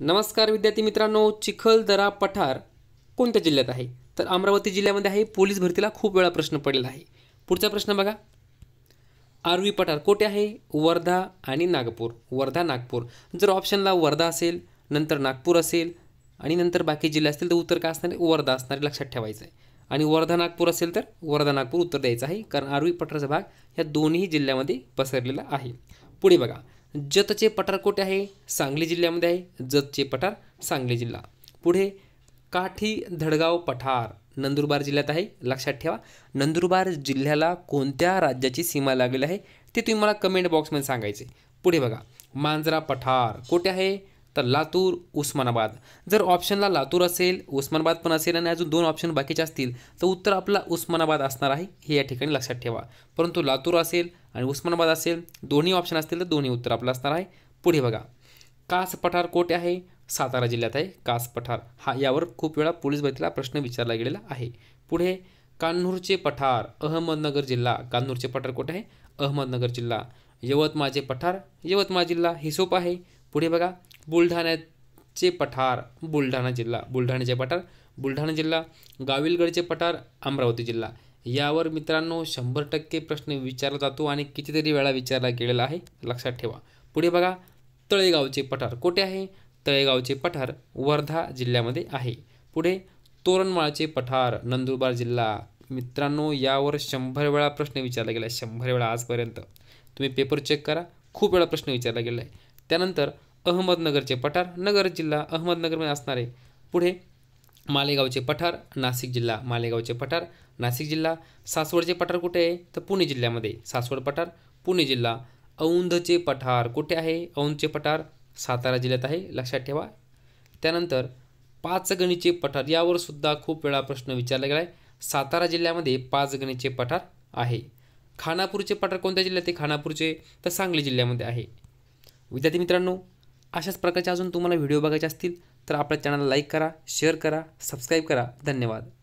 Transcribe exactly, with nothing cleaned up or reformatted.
नमस्कार विद्यार्थी मित्रांनो, चिखलदरा पठार कोणत्या जिल्ह्यात आहे? तर अमरावती जिल्ह्यामध्ये आहे। पोलीस भरतीला खूप वेळा प्रश्न पडलेला आहे। पुढचा प्रश्न बघा, आर्वी पठार कोठे आहे? वर्धा आणि नागपूर। वर्धा नागपूर जर ऑप्शनला वर्धा असेल, नंतर नागपूर असेल आणि नंतर बाकी जिल्हे असतील तर उत्तर काय असणार? वर्धा असणार, लक्षात ठेवायचं आहे। आणि वर्धा नागपूर असेल तर वर्धा नागपूर उत्तर द्यायचं आहे, कारण आर्वी पठारचा भाग या दोन्ही जिल्ह्यामध्ये पसरलेला आहे। पुढे बघा, जतचे पठार कोठे आहे? सांगली जिल्ह्यामध्ये आहे। जतचे पठार सांगली जिल्हा। पुढे काठी धडगाव पठार नंदुरबार जिल्ह्यात आहे। लक्षात ठेवा, नंदुरबार जिल्ह्याला कोणत्या राज्याची सीमा लागलेली आहे ते तुम्ही मला कमेंट बॉक्स मध्ये सांगायचे। पुढे बघा, मांजरा पठार कोठे आहे? तर लातूर, उस्मानाबाद। जर ऑप्शनला लातूर असेल, उस्मानाबाद पण असेल आणि अजून दोन ऑप्शन बाकीचे असतील तर उत्तर आपला उस्मानाबाद असणार आहे, हे या ठिकाणी लक्षात ठेवा। परंतु लातूर असेल आणि उस्मानाबाद असेल, दोन्ही ऑप्शन असतील तर दोन्ही उत्तर आपला असणार आहे। पुढे बघा, कास पठार कोठे आहे? सातारा जिल्ह्यात आहे कास पठार। हा यावर खूप वेळा पोलीस भरतीला प्रश्न विचारला गेलेला आहे। पुढे कान्नूरचे पठार अहमदनगर जिल्हा। कान्नूरचे पठार कोठे आहे? अहमदनगर जिल्हा। यवतमाळचे पठार यवतमाळ जिल्हा, हे सोपं आहे। पुढे बघा, बुलढाण्याचे पठार बुलढाणा जिल्हा। बुलढाण्याचे पठार बुलढाणा जिल्हा। गाविलगडचे पठार अमरावती जिल्हा। यावर मित्रांनो शंभर टक्के प्रश्न विचारला जातो आणि कितीतरी वेळा विचारला गेलेला आहे, लक्षात ठेवा। पुढे बघा, तळेगावचे पठार कोठे आहे? तळेगावचे पठार वर्धा जिल्ह्यामध्ये आहे। पुढे तोरणमाळचे पठार नंदुरबार जिल्हा। मित्रांनो यावर शंभर वेळा प्रश्न विचारला गेला आहे, शंभर वेळा आजपर्यंत। तुम्ही पेपर चेक करा, खूप वेळा प्रश्न विचारला गेला आहे। त्यानंतर अहमदनगरचे पठार नगर जिल्हा, अहमदनगरमध्ये असणार आहे। पुढे मालेगावचे पठार नाशिक जिल्हा। मालेगावचे पठार नाशिक जिल्हा। सासवडचे पठार कुठे आहे? तर पुणे जिल्ह्यामध्ये। सासवड पठार पुणे जिल्हा। औंधचे पठार कुठे आहे? औंधचे पठार सातारा जिल्ह्यात आहे, लक्षात ठेवा। त्यानंतर पाचगणीचे पठार, यावर सुद्धा खूप वेळा प्रश्न विचारला गेला आहे। सातारा जिल्ह्यामध्ये पाचगणीचे पठार आहे। खानापूरचे पठार कोणत्या जिल्ह्यात आहे? खानापूरचे तर सांगली जिल्ह्यामध्ये आहे। विद्यार्थी मित्रांनो, अशाच प्रकारचे अजून तुम्हाला व्हिडिओ बघायचे असतील तर आपल्या चॅनलला लाईक करा, शेअर करा, सबस्क्राईब करा। धन्यवाद।